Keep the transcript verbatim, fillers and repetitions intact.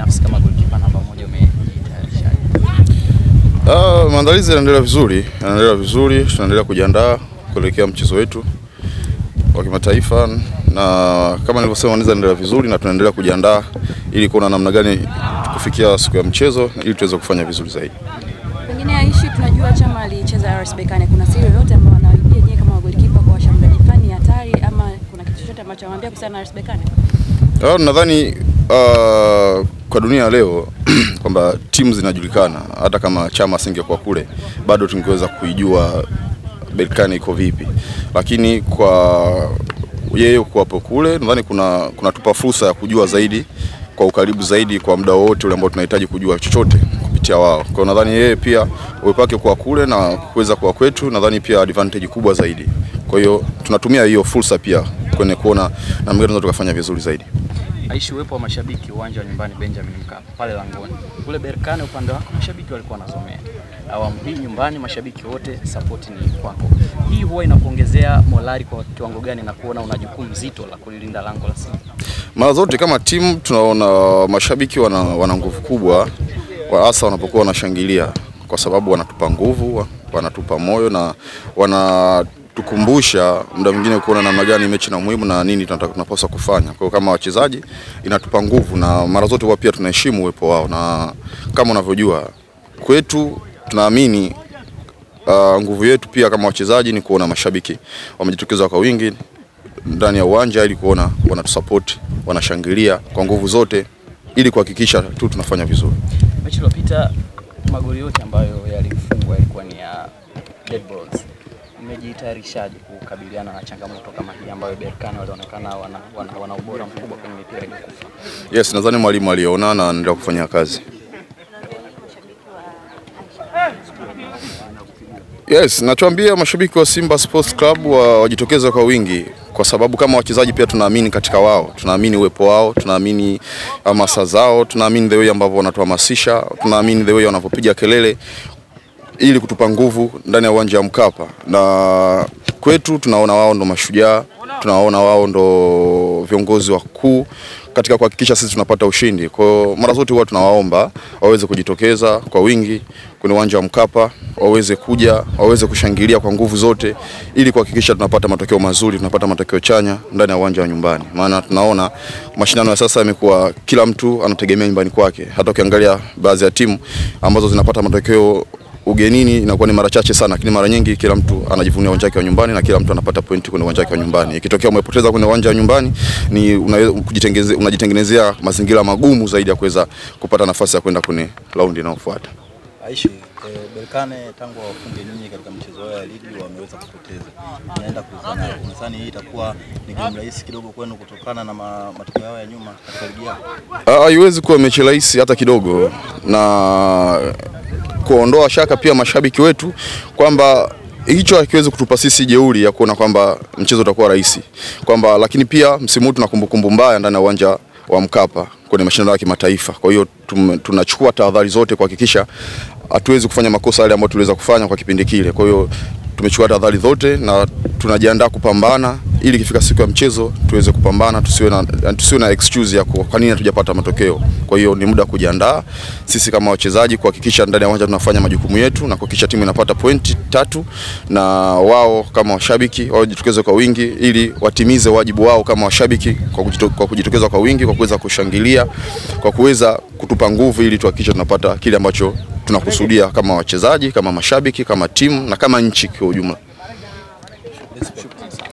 binafsi kama golikipa namba moja umejitayarishaje? Ah, uh, maandalizi yanaendelea vizuri, yanaendelea vizuri, tunaendelea kujiandaa kuelekea mchezo wetu wa kimataifa, na kama nilivyosema wanaweza endelea vizuri na tunaendelea kujiandaa ili kuona namna gani kufikia siku ya mchezo ili tuweze kufanya vizuri zaidi. Pengine Aishi, tunajua Chama alicheza R S Berkane, kuna siri yoyote ambayo anawaambia yeye kama golikipa kwa washambuliaji fani hatari, ama kuna kitu chochote ambacho anawaambia kuhusu R S Berkane? Ah, nadhani uh, kwa dunia leo kwamba timu zinajulikana, hata kama Chama singekuwa kule bado tungeweza kuijua Berkane iko vipi, lakini kwa yeye kuwapo kule nadhani kuna kuna tupa fursa ya kujua zaidi kwa ukaribu zaidi kwa muda wote ule ambao tunahitaji kujua chochote kupitia wao. Kwa nadhani yeye pia uwepake kwa kule na kuweza kwa kwetu nadhani pia advantage kubwa zaidi. Kwa hiyo tunatumia hiyo fursa pia kwenye kuona na mgeni tunaweza tukafanya vizuri zaidi. Aishi, uwepo wa mashabiki uwanja wa nyumbani Benjamin Mkapa pale Langoni, kule Berkane upande wako mashabiki walikuwa wanazomea awamu hii nyumbani, mashabiki wote support ni kwako, hii huwa inakuongezea morali kwa kiwango gani na kuona una jukumu zito la kulilinda lango la Simba? Mara zote kama timu tunaona mashabiki wana, wana nguvu kubwa hasa wanapokuwa wanashangilia, kwa sababu wanatupa nguvu, wanatupa moyo na wana tukumbusha muda mwingine kuona namna gani mechi na muhimu na nini tunapaswa kufanya. Kwa hiyo kama wachezaji inatupa nguvu na mara zote huwa pia tunaheshimu uwepo wao, na kama unavyojua kwetu tunaamini uh, nguvu yetu pia kama wachezaji ni kuona mashabiki wamejitokeza kwa wingi ndani ya uwanja ili kuona wanatusupport, wanashangilia kwa nguvu zote ili kuhakikisha tu tunafanya vizuri. Mechi iliyopita magoli yote ambayo yalifungwa yalikuwa ni ya dead balls. Umejitayarishaje kukabiliana na changamoto kama hii ambayo Berkane wanaonekana wana, wana, wana ubora mkubwa kwenye mipira ya kufa? Yes, nadhani mwalimu aliona na anaendelea kufanya kazi. Yes, nachoambia mashabiki wa Simba Sports Club wajitokeze kwa wingi, kwa sababu kama wachezaji pia tunaamini katika wao, tunaamini uwepo wao, tunaamini hamasa zao, tunaamini the way ambavyo wanatuhamasisha, tunaamini the way wanapopiga kelele ili kutupa nguvu ndani ya uwanja wa Mkapa. Na kwetu tunaona wao ndo mashujaa, tunaona wao ndo viongozi wakuu katika kuhakikisha sisi tunapata ushindi. Kwa hiyo mara zote huwa tunawaomba waweze kujitokeza kwa wingi kwenye uwanja wa Mkapa, waweze kuja, waweze kushangilia kwa nguvu zote ili kuhakikisha tunapata matokeo mazuri, tunapata matokeo chanya ndani ya uwanja wa nyumbani. Maana tunaona mashindano ya sasa yamekuwa kila mtu anategemea nyumbani kwake. Hata ukiangalia baadhi ya timu ambazo zinapata matokeo ugenini inakuwa ni mara chache sana, lakini mara nyingi kila mtu anajivunia uwanja wake wa nyumbani na kila mtu anapata pointi kwenye uwanja wake wa nyumbani. Ikitokea umepoteza kwenye uwanja wa nyumbani ni unajitengenezea unajitengenezea mazingira magumu zaidi ya kuweza kupata nafasi ya kwenda kwenye raundi inayofuata. Aishi, e, Berkane tangu wafunge nyinyi katika mchezo wao ya ligi wameweza kupoteza. Naenda kuzana. Unadhani hii itakuwa ni game rahisi kidogo kwenu kutokana na matokeo yao ya nyuma katika ligi yao? Ah, haiwezi kuwa mechi rahisi hata kidogo, na kuondoa shaka pia mashabiki wetu kwamba hicho hakiwezi kutupa sisi jeuri ya kuona kwamba mchezo utakuwa rahisi, kwamba lakini pia msimu huu tunakumbukumbu mbaya ndani ya uwanja wa Mkapa kwenye mashindano ya kimataifa. Kwa hiyo tunachukua tahadhari zote kuhakikisha hatuwezi kufanya makosa yale ambayo tuliweza kufanya kwa kipindi kile. Kwa hiyo tumechukua tahadhari zote na tunajiandaa kupambana ili kifika siku ya mchezo tuweze kupambana, tusiwe na tusiwe na excuse ya kwa nini hatujapata matokeo. Kwa hiyo ni muda kujiandaa sisi kama wachezaji kuhakikisha ndani ya uwanja tunafanya majukumu yetu na kuhakikisha timu inapata pointi tatu, na wao kama washabiki wajitokeze kwa wingi ili watimize wajibu wao kama washabiki kwa, kwa kujitokeza kwa wingi, kwa kuweza kushangilia, kwa kuweza kutupa nguvu ili tuhakikishe tunapata kile ambacho tunakusudia kama wachezaji, kama mashabiki, kama timu na kama nchi kwa ujumla.